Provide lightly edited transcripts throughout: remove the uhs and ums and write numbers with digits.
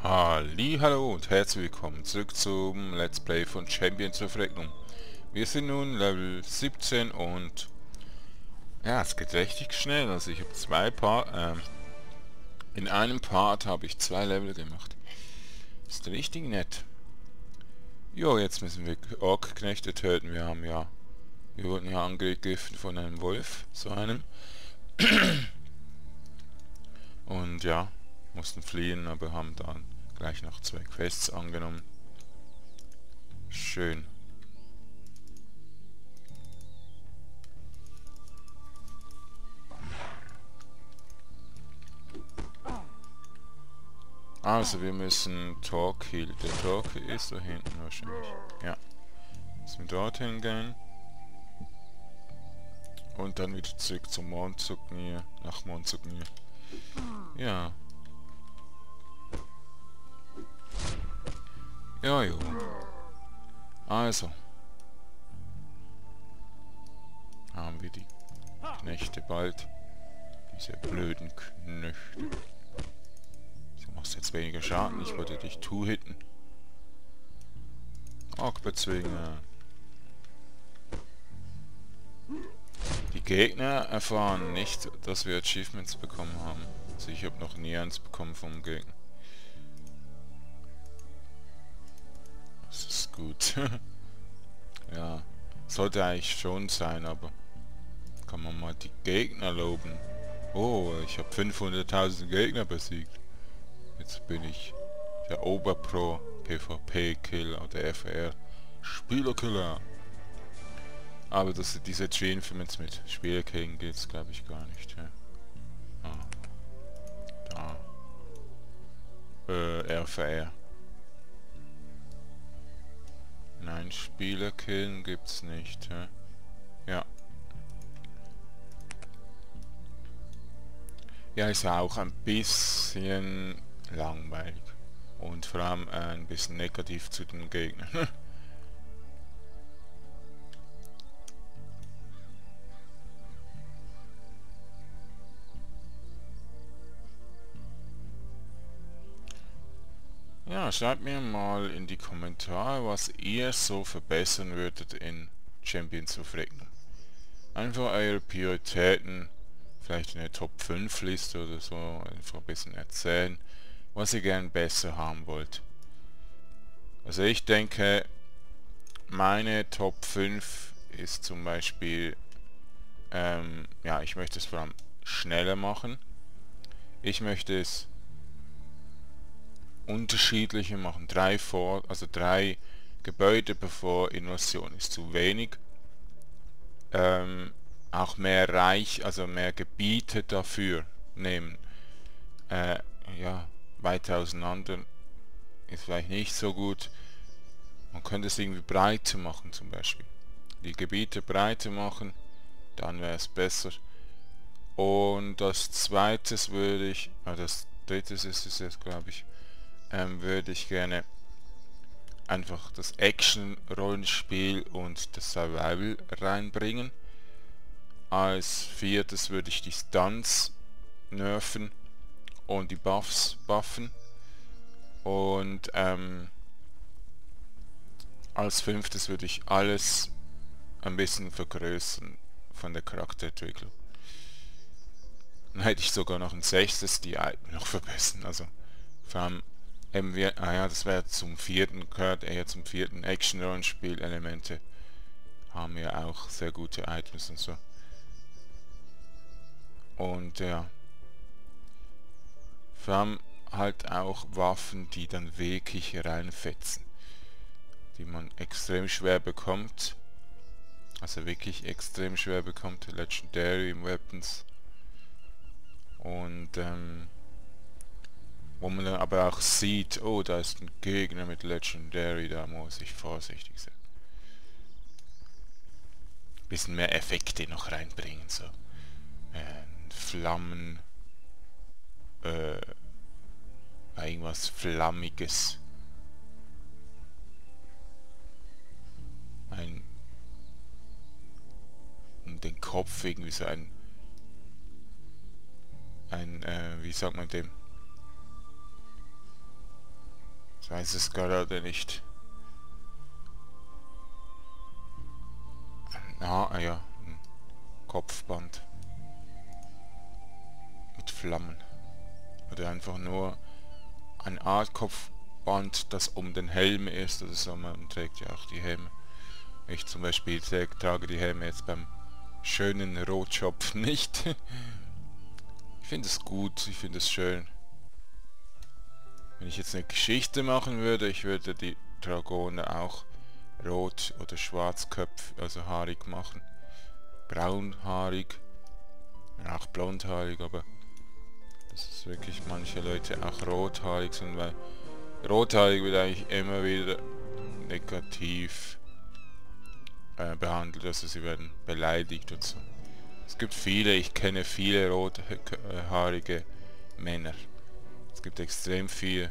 Hallihallo und herzlich willkommen zurück zum Let's Play von Champions of Regnum. Wir sind nun Level 17 und ja, es geht richtig schnell. Also ich habe in einem Part habe ich zwei Level gemacht. Ist richtig nett. Jo, jetzt müssen wir Orkknechte töten. Wir wurden ja angegriffen von einem Wolf, so einem. Und ja, mussten fliehen, aber haben dann gleich noch zwei Quests angenommen. Schön. Also wir müssen Torquil. Der Torquil ist da hinten wahrscheinlich. Ja. Müssen wir dorthin gehen. Und dann wieder zurück zum Mondzugnie. Nach Mondzugnie. Ja. Jojo. Also. Haben wir die Knechte bald. Diese blöden Knechte. Du machst jetzt weniger Schaden. Ich wollte dich two-hitten. Orkbezwinger. Die Gegner erfahren nicht, dass wir Achievements bekommen haben. Also ich habe noch nie eins bekommen vom Gegner. Das ist gut. Ja, sollte eigentlich schon sein, aber kann man mal die Gegner loben. Oh, ich habe 500.000 Gegner besiegt. Jetzt bin ich der Oberpro PvP-Killer oder FR-Spielerkiller. Aber das, diese Achievements mit Spielerkillen geht es glaube ich gar nicht. Ja. Ah. Da. FR. Nein, Spielerkillen gibt's nicht. Ja. Ja, ist ja auch ein bisschen langweilig und vor allem ein bisschen negativ zu den Gegnern. Ja, schreibt mir mal in die Kommentare, was ihr so verbessern würdet in Champions of Regnum. Einfach eure Prioritäten, vielleicht eine Top 5 Liste oder so, einfach ein bisschen erzählen, was ihr gern besser haben wollt. Also ich denke, meine Top 5 ist zum Beispiel, ja, ich möchte es vor allem schneller machen. Ich möchte es unterschiedliche machen. Drei Gebäude bevor Invasion ist zu wenig. Auch mehr Reich, also mehr Gebiete dafür nehmen. Ja, weiter auseinander ist vielleicht nicht so gut. Man könnte es irgendwie breiter machen zum Beispiel. Die Gebiete breiter machen, dann wäre es besser. Und das zweite würde ich, das dritte ist es jetzt glaube ich, würde ich gerne einfach das Action-Rollenspiel und das Survival reinbringen. Als viertes würde ich die Stunts nerfen und die Buffs buffen. Und als fünftes würde ich alles ein bisschen vergrößern von der Charakterentwicklung. Dann hätte ich sogar noch ein sechstes, die noch verbessern. Also vor allem, das wäre zum vierten, gehört eher zum vierten Action-Rollenspiel-Elemente. Haben ja auch sehr gute Items und so. Und ja, wir haben halt auch Waffen, die dann wirklich reinfetzen, die man extrem schwer bekommt, also wirklich extrem schwer bekommt, Legendary Weapons, und wo man dann aber auch sieht, oh, da ist ein Gegner mit Legendary, da muss ich vorsichtig sein. Bisschen mehr Effekte noch reinbringen, so. Flammen, irgendwas Flammiges, ein um den Kopf irgendwie so ein wie sagt man dem, Ich weiß es gerade nicht. Ah ja, ein Kopfband. Mit Flammen. Oder einfach nur eine Art Kopfband, das um den Helm ist. Also man trägt ja auch die Helme. Ich zum Beispiel trage die Helme jetzt beim schönen Rotschopf nicht. Ich finde es gut, ich finde es schön. Wenn ich jetzt eine Geschichte machen würde, ich würde die Dragone auch rot oder schwarzköpf, also haarig machen. Braunhaarig, auch blondhaarig, aber das ist wirklich manche Leute auch rothaarig sind, weil rothaarig wird eigentlich immer wieder negativ behandelt, also sie werden beleidigt und so. Es gibt viele, ich kenne viele rothaarige Männer. Es gibt extrem viele.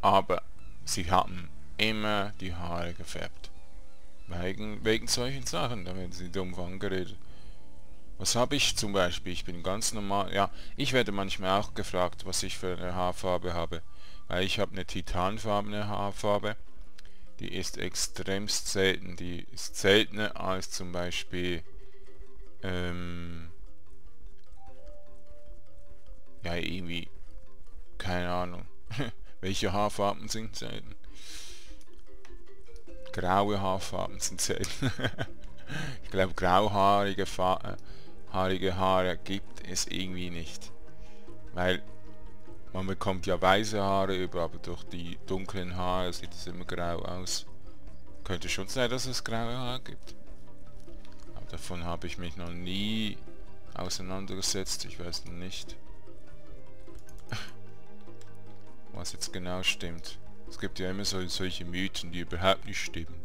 Aber sie haben immer die Haare gefärbt. Wegen solchen Sachen, da werden sie dumm angeredet. Was habe ich zum Beispiel? Ich bin ganz normal. Ja, ich werde manchmal auch gefragt, was ich für eine Haarfarbe habe. Weil ich habe eine titanfarbene Haarfarbe. Die ist extremst selten. Die ist seltener als zum Beispiel ja, irgendwie, keine Ahnung. Welche Haarfarben sind selten? Graue Haarfarben sind selten. Ich glaube, grauhaarige Haare gibt es irgendwie nicht. Weil man bekommt ja weiße Haare über, aber durch die dunklen Haare sieht es immer grau aus. Könnte schon sein, dass es graue Haare gibt. Aber davon habe ich mich noch nie auseinandergesetzt. Ich weiß nicht, was jetzt genau stimmt. Es gibt ja immer solche Mythen, die überhaupt nicht stimmen.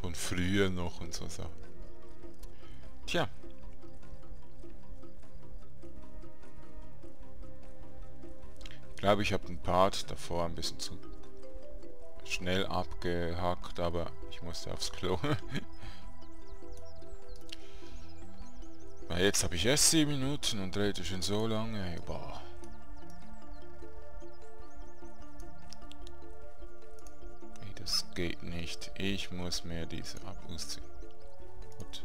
Von früher noch und so Sachen. Tja. Ich glaube, ich habe den Part davor ein bisschen zu schnell abgehackt, aber ich musste aufs Klo. Weil jetzt habe ich erst 7 Minuten und rede schon so lange. Boah. Das geht nicht. Ich muss mir diese ausziehen. Gut.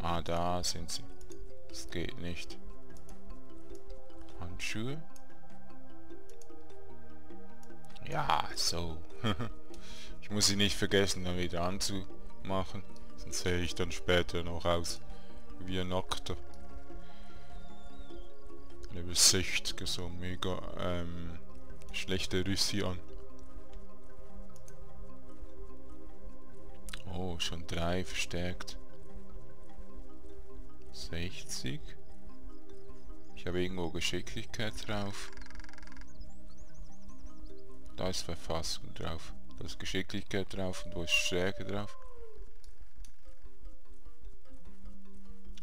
Ah, da sind sie. Das geht nicht. Handschuhe? Ja, so. Ich muss sie nicht vergessen, dann wieder anzumachen. Sonst sehe ich dann später noch aus wie ein Nackter. Level 60, so mega schlechte Rüssi an. Oh, schon 3 verstärkt. 60. Ich habe irgendwo Geschicklichkeit drauf. Da ist Verfassung drauf. Da ist Geschicklichkeit drauf und wo ist Stärke drauf?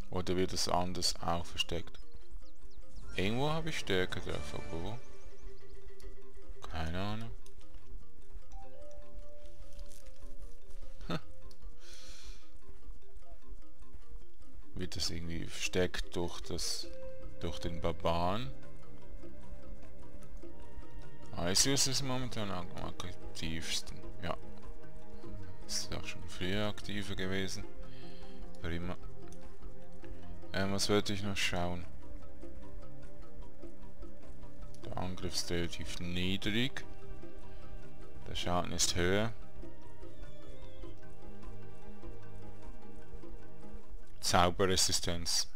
Oder wird das anders auch versteckt? Irgendwo habe ich Stärke drauf, aber wo? Keine Ahnung. Wird das irgendwie versteckt durch den Barbaren? Iceus ist momentan am aktivsten. Ja. Ist auch schon früher aktiver gewesen. Prima. Was wollte ich noch schauen? Der Angriff ist relativ niedrig. Der Schaden ist höher. Zauberresistenz.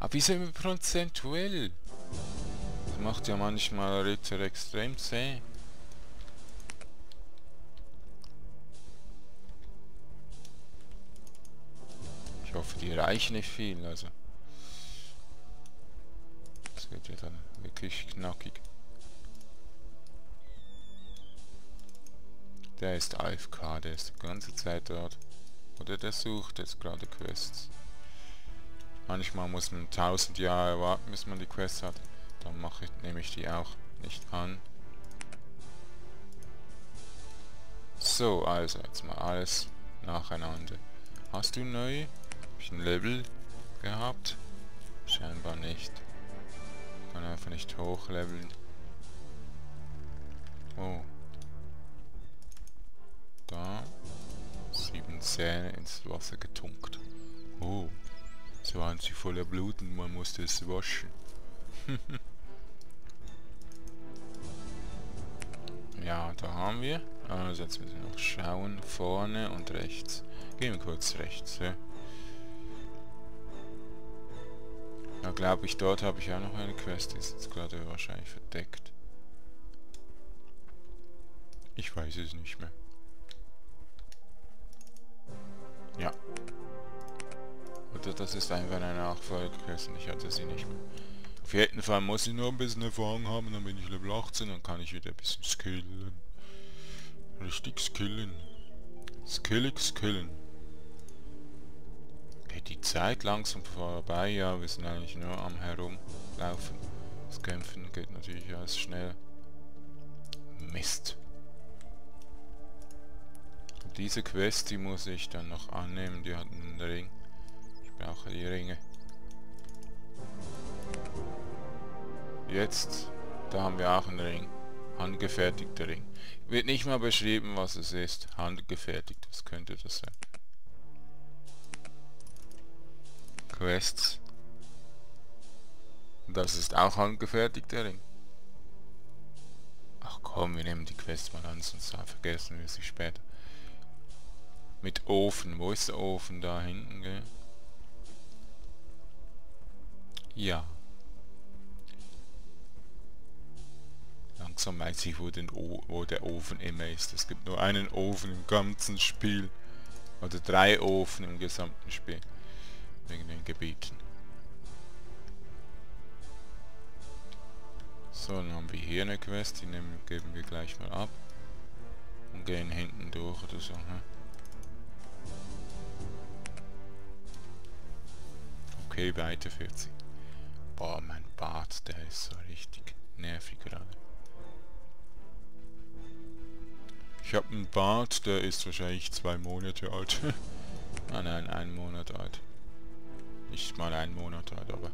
Aber wie sind wir prozentuell? Das macht ja manchmal Ritter extrem zäh. Ich hoffe, die reichen nicht viel, also. Das geht ja dann wirklich knackig. Der ist AFK, der ist die ganze Zeit dort. Oder der sucht jetzt gerade Quests. Manchmal muss man 1000 Jahre warten, bis man die Quests hat. Dann nehme ich die auch nicht an. So, also jetzt mal alles nacheinander. Hast du neu? Habe ich ein Level gehabt? Scheinbar nicht. man einfach nicht hochleveln. Oh. Da. 7 Zähne ins Wasser getunkt. Oh. 20 voller Bluten, man musste es waschen. Ja, da haben wir. Also jetzt müssen wir noch schauen. Vorne und rechts. Gehen wir kurz rechts. Ja. Ja, glaube ich, dort habe ich auch noch eine Quest. Die ist jetzt gerade wahrscheinlich verdeckt. Ich weiß es nicht mehr. Ja. Oder das ist einfach eine Nachfolgequest und ich hatte sie nicht mehr. Auf jeden Fall muss ich nur ein bisschen Erfahrung haben, dann bin ich Level 18, dann kann ich wieder ein bisschen skillen. Richtig skillen. Skillig skillen. Geht die Zeit langsam vorbei, ja, wir sind eigentlich nur am Herumlaufen. Das Kämpfen geht natürlich alles schnell. Mist. Und diese Quest, die muss ich dann noch annehmen, die hat einen Ring. Ich brauche die Ringe. Jetzt, da haben wir auch einen Ring. Handgefertigter Ring. Wird nicht mal beschrieben, was es ist. Handgefertigt, was könnte das sein? Quests. Das ist auch handgefertigter Ring. Ach komm, wir nehmen die Quest mal an, sonst vergessen wir sie später. Mit Ofen. Wo ist der Ofen? Da hinten, gell? Ja. Langsam weiß ich, wo der Ofen immer ist. Es gibt nur einen Ofen im ganzen Spiel. Oder 3 Ofen im gesamten Spiel. Wegen den Gebieten. So, dann haben wir hier eine Quest. Die geben wir gleich mal ab. Und gehen hinten durch oder so. Ne? Okay, weiter 40. Boah, mein Bart, der ist so richtig nervig gerade. Ich habe einen Bart, der ist wahrscheinlich 2 Monate alt. Ah nein, 1 Monat alt. Nicht mal 1 Monat alt, aber...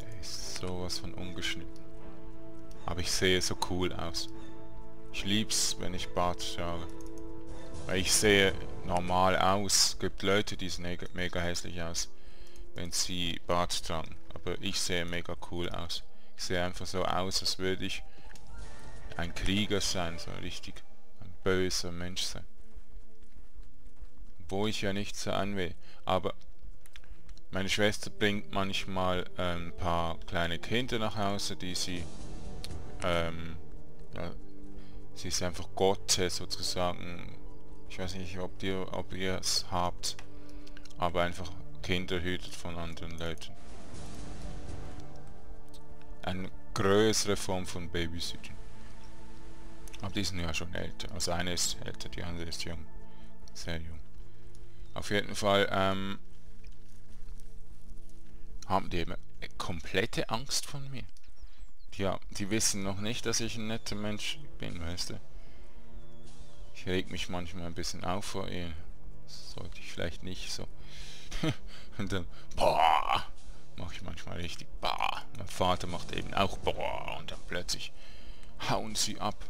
Der ist sowas von ungeschnitten. Aber ich sehe so cool aus. Ich lieb's, wenn ich Bart trage. Weil ich sehe normal aus. Gibt Leute, die sehen mega hässlich aus, wenn sie Bart tragen. Aber ich sehe mega cool aus. Ich sehe einfach so aus, als würde ich... ein Krieger sein, so richtig ein böser Mensch sein. Wo ich ja nicht sein will. Aber meine Schwester bringt manchmal ein paar kleine Kinder nach Hause, die sie... ja, sie ist einfach Gottes sozusagen. Ich weiß nicht, ob ihr es habt. Aber einfach Kinder hütet von anderen Leuten. Eine größere Form von Babysitting. Aber die sind ja schon älter. Also eine ist älter, die andere ist jung. Sehr jung. Auf jeden Fall haben die immer komplette Angst von mir. Ja, die wissen noch nicht, dass ich ein netter Mensch bin, weißt du. Ich reg mich manchmal ein bisschen auf vor ihnen. Das sollte ich vielleicht nicht so. Und dann, boah, mache ich manchmal richtig, boah. Mein Vater macht eben auch, boah. Und dann plötzlich hauen sie ab.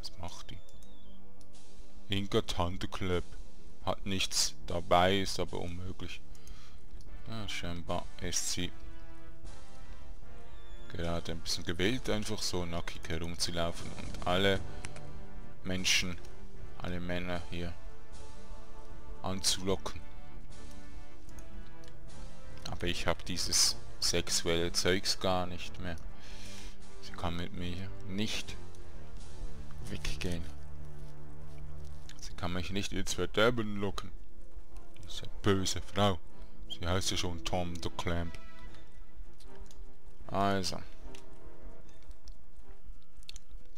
Was macht die? Inka Tante Club. Hat nichts dabei, ist aber unmöglich. Ja, scheinbar ist sie gerade ein bisschen gewillt, einfach so nackig herumzulaufen. Und alle Menschen, alle Männer hier anzulocken. Aber ich habe dieses sexuelle Zeugs gar nicht mehr. Sie kann mit mir nicht weggehen. Sie kann mich nicht ins Verderben locken. Diese böse Frau. Sie heißt ja schon Tom the Clamp. Also.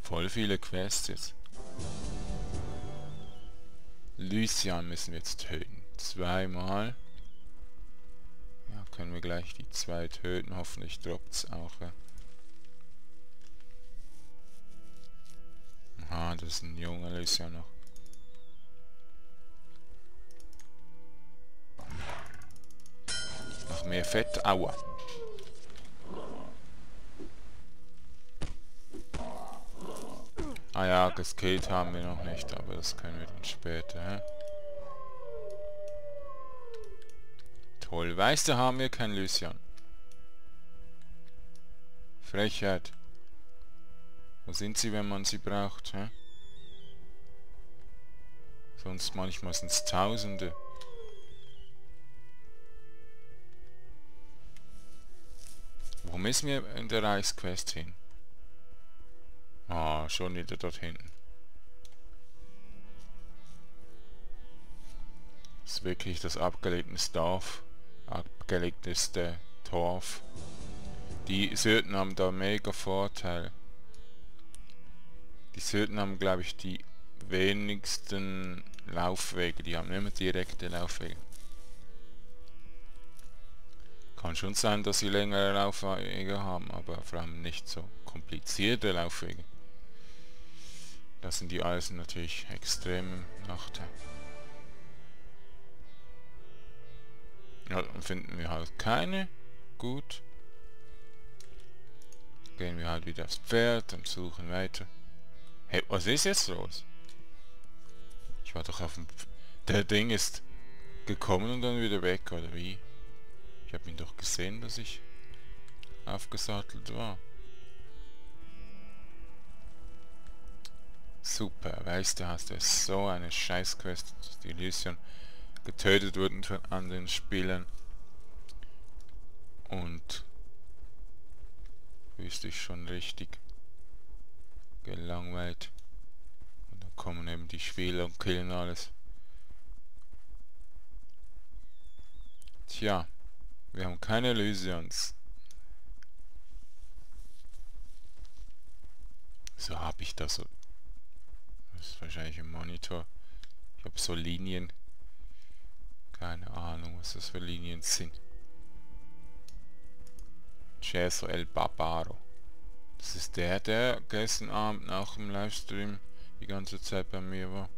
Voll viele Quests jetzt. Lucian müssen wir jetzt töten. 2 Mal. Ja, können wir gleich die 2 töten. Hoffentlich droppt es auch. Ja. Ah, das ist ein junger Lucian noch. Noch mehr Fett, aua. Ah ja, geskillt haben wir noch nicht, aber das können wir dann später. Toll, weißt du, haben wir kein Lucian. Frechheit. Wo sind sie, wenn man sie braucht? Hä? Sonst manchmal sind es Tausende. Wo müssen wir in der Reichsquest hin? Ah, schon wieder dort hinten. Das ist wirklich das abgelegteste Dorf. Die Syrten haben da mega Vorteil. Die Syrten haben, glaube ich, die wenigsten Laufwege. Die haben immer direkte Laufwege. Kann schon sein, dass sie längere Laufwege haben, aber vor allem nicht so komplizierte Laufwege. Das sind die Eisen natürlich extrem Nachteil. Ja, dann finden wir halt keine. Gut. Gehen wir halt wieder aufs Pferd und suchen weiter. Hey, was ist jetzt los? Ich war doch auf dem... Der Ding ist gekommen und dann wieder weg, oder wie? Ich habe ihn doch gesehen, dass ich aufgesattelt war. Super, weißt du, hast du so eine Scheißquest, dass die Lucian getötet wurden von anderen Spielern. Und wüsste ich schon richtig gelangweilt. Und dann kommen eben die Spieler und killen alles. Tja, wir haben keine Lucians. So habe ich das so. Das ist wahrscheinlich im Monitor. Ich habe so Linien. Keine Ahnung, was das für Linien sind. Ceso El Barbaro. Das ist der, der gestern Abend nach dem Livestream die ganze Zeit bei mir war.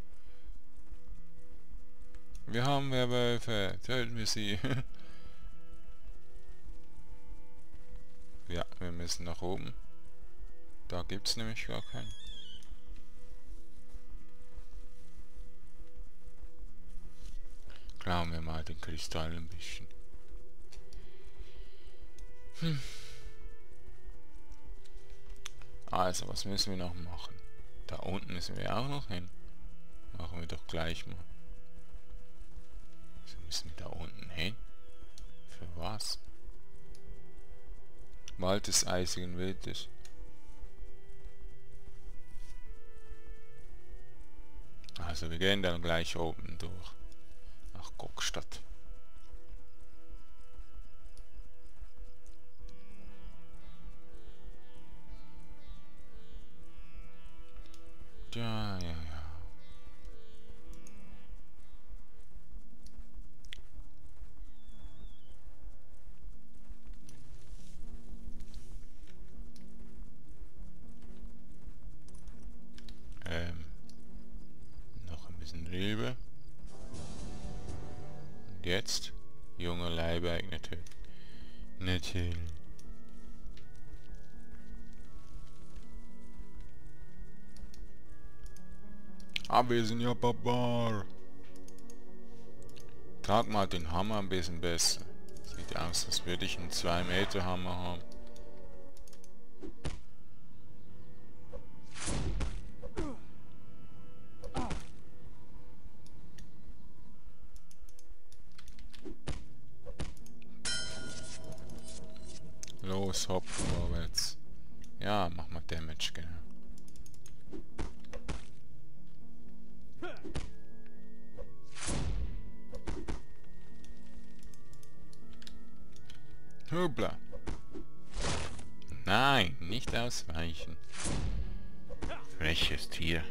Wir haben Werwölfe, töten wir sie. Ja, wir müssen nach oben. Da gibt es nämlich gar keinen. Klauen wir mal den Kristall ein bisschen. Hm. Also, was müssen wir noch machen? Da unten müssen wir auch noch hin. Machen wir doch gleich mal. Also müssen wir da unten hin? Für was? Wald des eisigen Wildes. Also, wir gehen dann gleich oben durch. Nach Kokstadt. Ja, ja, ja. Noch ein bisschen Rebe. Jetzt junge Leibeigene töten. Natürlich. Aber wir sind ja Barbar. Trag mal den Hammer ein bisschen besser. Sieht aus, als würde ich einen 2 Meter Hammer haben. Los, hopp, vorwärts. Ja, mach mal Damage, genau. Hübla. Nein, nicht ausweichen. Welches Tier?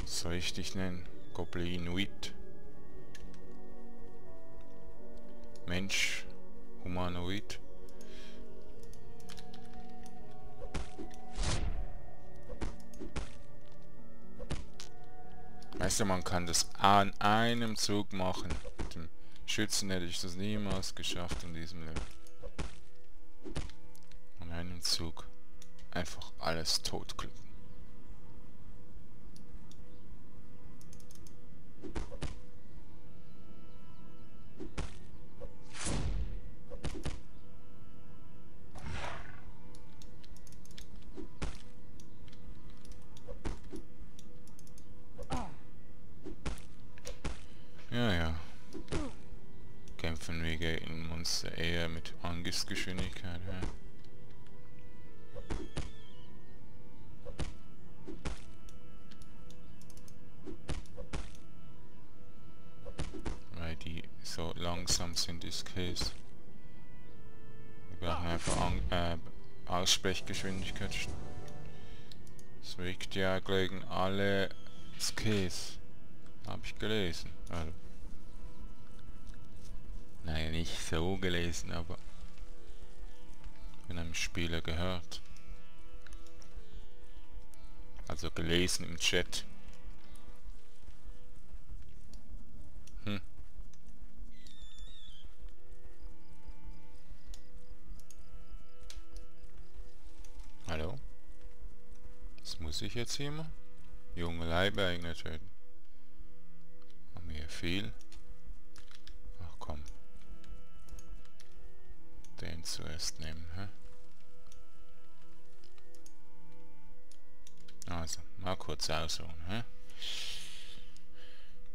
Was soll ich dich nennen? Goblinoid. Mensch. Humanoid. Weißt du, man kann das an einem Zug machen. Mit dem Schützen hätte ich das niemals geschafft in diesem Level. An einem Zug einfach alles totklicken. Eher mit Angriffsgeschwindigkeit. Ja. Weil die so langsam sind, ist Case. Wir brauchen einfach Aussprechgeschwindigkeit. Es wirkt ja gegen alle Skills. Habe ich gelesen. Also naja, nicht so gelesen, aber in einem Spieler gehört. Also gelesen im Chat. Hm. Hallo? Was muss ich jetzt hier machen? Junge Leibeigener töten. Haben wir hier viel? Ach komm. Den zuerst nehmen, hä? Also, mal kurz ausruhen, hä?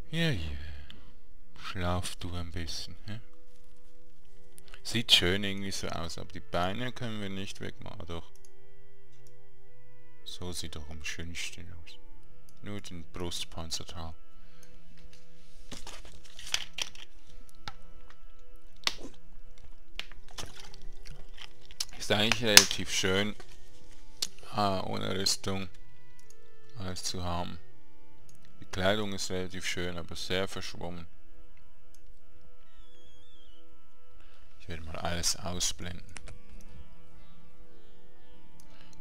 Ja, ja. Schlaf du ein bisschen, hä? Sieht schön irgendwie so aus, aber die Beine können wir nicht wegmachen, doch. So sieht doch am schönsten aus. Nur den Brustpanzer drauf. Ist eigentlich relativ schön, ohne Rüstung alles zu haben. Die Kleidung ist relativ schön, aber sehr verschwommen. Ich werde mal alles ausblenden.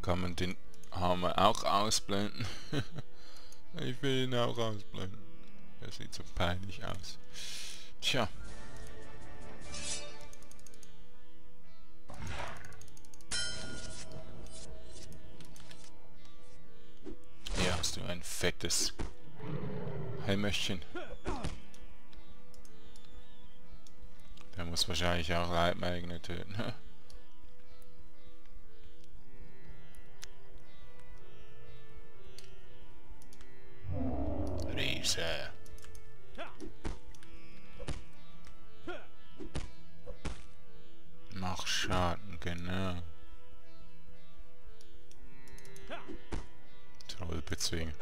Kann man den Hammer auch ausblenden? Ich will ihn auch ausblenden. Er sieht so peinlich aus. Tja. Hast du ein fettes Helmchen? Der muss wahrscheinlich auch Leibeigener töten. Riese. Mach Schaden, genau. Orkbezwinger.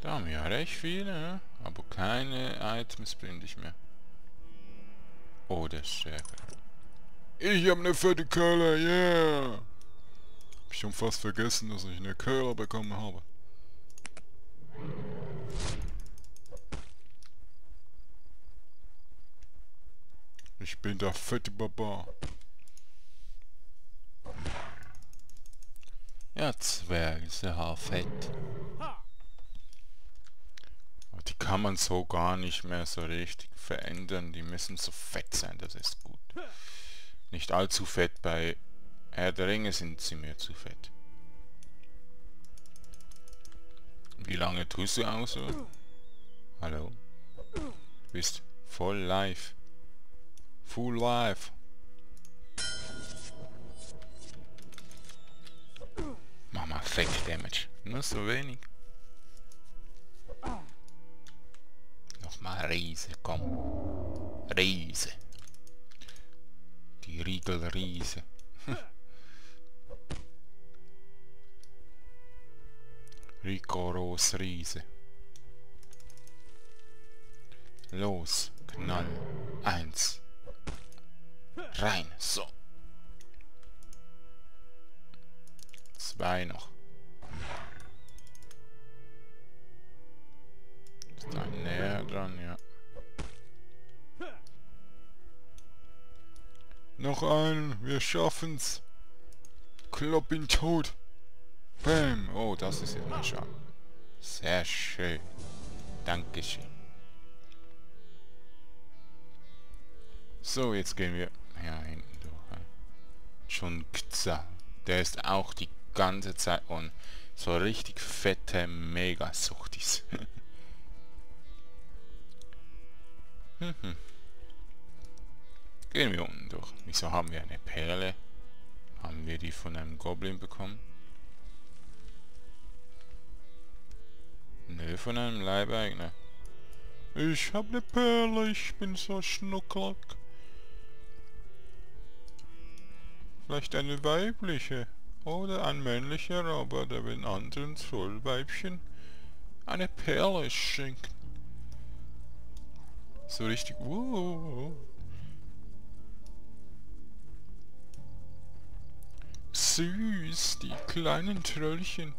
Da haben wir ja recht viele, aber keine Items bringe ich mehr. Oh, das ist sehr gut. Ich habe eine fette Köhler, yeah! Hab ich schon fast vergessen, dass ich eine Köhler bekommen habe. Ich bin der fette Barbar. Ja, Zwerge sind haarfett. Die kann man so gar nicht mehr so richtig verändern. Die müssen so fett sein, das ist gut. Nicht allzu fett, bei Herr der Ringe sind sie mir zu fett. Wie lange tust du aus? Oder? Hallo? Du bist voll live. Full live. Mach mal Fake Damage. Nur so wenig. Nochmal Riese, komm. Riese. Die Riegelriese. Ricoros Riese. Los, Knall. 1. Rein, so. 2 noch. Ist da näher dran, ja. Noch einen, wir schaffen's. Klopp ihn tot. Bam. Oh, das ist jetzt mal Schaden. Sehr schön. Dankeschön. So, jetzt gehen wir ja hinten durch. Schon Kza. Der ist auch die ganze Zeit on. So richtig fette Mega-Suchtis. Gehen wir unten durch. Wieso haben wir eine Perle? Haben wir die von einem Goblin bekommen? Nö, von einem Leibeigner. Ich hab eine Perle, ich bin so schnucklig. Vielleicht eine weibliche oder ein männlicher, aber der will anderen soll Weibchen eine Perle schenken. So richtig. Süß, die kleinen Tröllchen.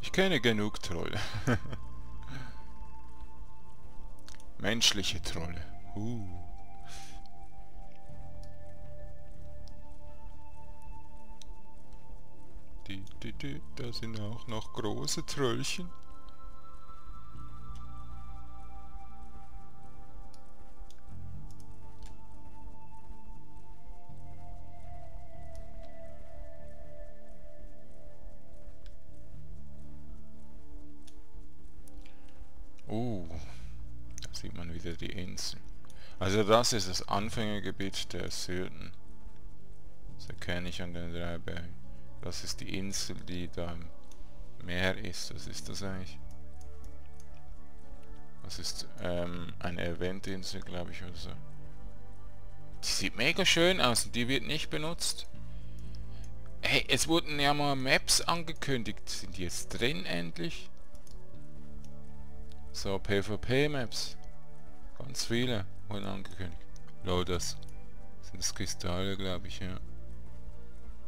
Ich kenne genug Trolle. Menschliche Trolle. Da sind auch noch große Tröllchen. Da sieht man wieder die Insel. Also das ist das Anfängergebiet der Syrtis. Das erkenne ich an den drei Bergen. Das ist die Insel, die da im Meer ist. Was ist das eigentlich? Das ist eine erwähnte Insel, glaube ich, oder so. Die sieht mega schön aus und die wird nicht benutzt. Hey, es wurden ja mal Maps angekündigt. Sind die jetzt drin endlich? So, PvP-Maps. Ganz viele wurden angekündigt. Loaders. Das sind das Kristalle, glaube ich, ja.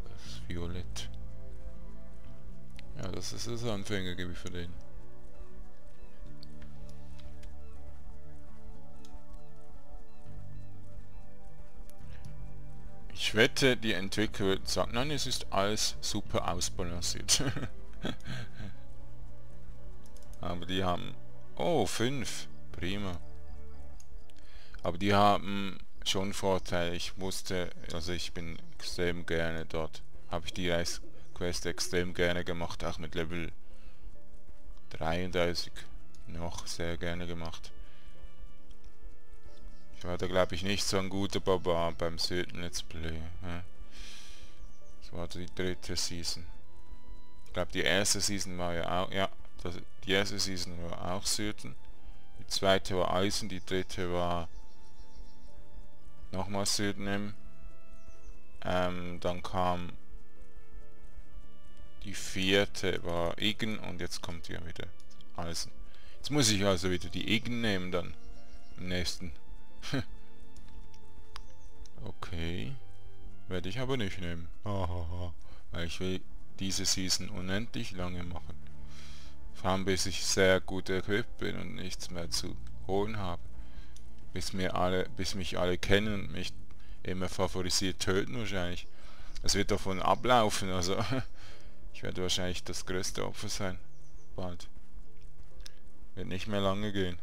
Das ist Violett. Ja, das ist das Anfängergebiet für den. Ich wette, die Entwickler würden sagen, nein, es ist alles super ausbalanciert. Aber die haben... Oh, 5. Prima. Aber die haben schon Vorteile. Ich wusste, also ich bin extrem gerne dort. Habe ich die Reisquest extrem gerne gemacht, auch mit Level 33. Noch sehr gerne gemacht. Ich war da, glaube ich, nicht so ein guter Barbar beim 7. Let's Play. Das war die 3. Season. Ich glaube, die 1. Season war ja auch... Ja. Die 1. Season war auch Syrtis, die 2. war Eisen, die 3. war nochmal Syrtis, dann kam die 4. war Igen und jetzt kommt ja wieder Eisen. Jetzt muss ich also wieder die Igen nehmen dann im nächsten. Okay, werde ich aber nicht nehmen, weil ich will diese Season unendlich lange machen. Fahren, bis ich sehr gut equipped bin und nichts mehr zu holen habe. Bis mich alle kennen und mich immer favorisiert töten wahrscheinlich. Das wird davon ablaufen, also ich werde wahrscheinlich das größte Opfer sein. Bald. Wird nicht mehr lange gehen.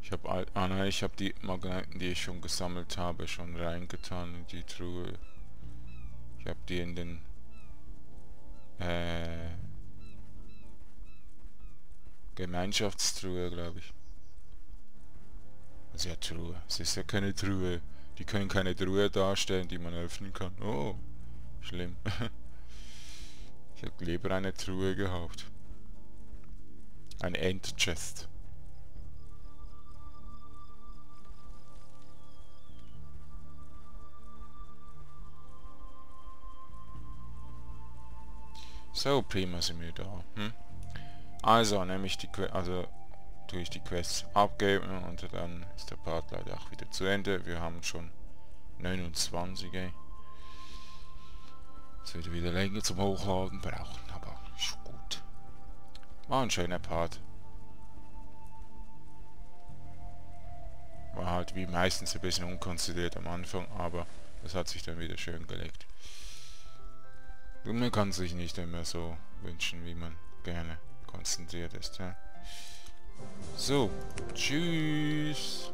Ich habe die Magneten, die ich schon gesammelt habe, schon reingetan in die Truhe. Ich habe die in den Gemeinschaftstruhe, glaube ich. Also ja, Truhe. Es ist ja keine Truhe. Die können keine Truhe darstellen, die man öffnen kann. Oh, schlimm. Ich habe lieber eine Truhe gehabt. Ein Endchest. So, prima sind wir da. Also nehme ich die tue ich die Quests abgeben und dann ist der Part leider auch wieder zu Ende. Wir haben schon 29, ey. Es wird wieder länger zum Hochladen brauchen, aber ist gut. War ein schöner Part. War halt wie meistens ein bisschen unkonzentriert am Anfang, aber das hat sich dann wieder schön gelegt. Man kann sich nicht immer so wünschen, wie man gerne konzentriert ist. Ja? So, tschüss.